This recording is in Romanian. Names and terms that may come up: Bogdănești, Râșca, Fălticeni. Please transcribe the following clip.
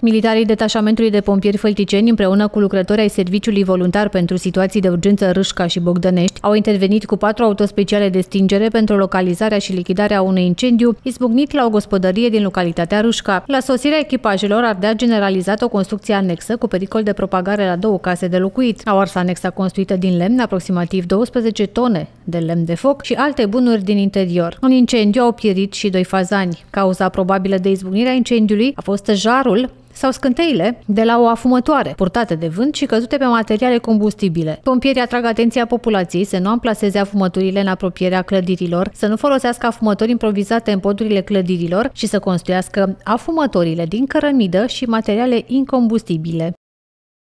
Militarii detașamentului de pompieri fălticeni, împreună cu lucrători ai Serviciului Voluntar pentru Situații de Urgență Râșca și Bogdănești, au intervenit cu 4 autospeciale de stingere pentru localizarea și lichidarea unui incendiu izbucnit la o gospodărie din localitatea Râșca. La sosirea echipajelor ardea generalizat o construcție anexă cu pericol de propagare la 2 case de locuit. Au ars anexa construită din lemn, aproximativ 12 tone de lemn de foc și alte bunuri din interior. În incendiu au pierit și 2 fazani. Cauza probabilă de izbucnirea incendiului a fost jarul sau scânteile de la o afumătoare, purtate de vânt și căzute pe materiale combustibile. Pompierii atrag atenția populației să nu amplaseze afumăturile în apropierea clădirilor, să nu folosească afumători improvizate în podurile clădirilor și să construiască afumătorile din cărămidă și materiale incombustibile.